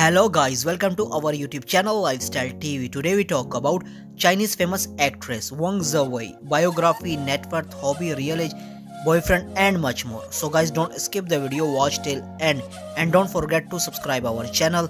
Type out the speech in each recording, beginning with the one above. Hello guys, welcome to our YouTube channel Lifestyle TV. Today we talk about Chinese famous actress Wang Zi Wei, biography, net worth, hobby, real age, boyfriend and much more. So guys, don't skip the video, watch till end and don't forget to subscribe our channel.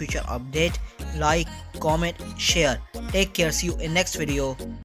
Future update, like, comment, share. Take care, see you in next video.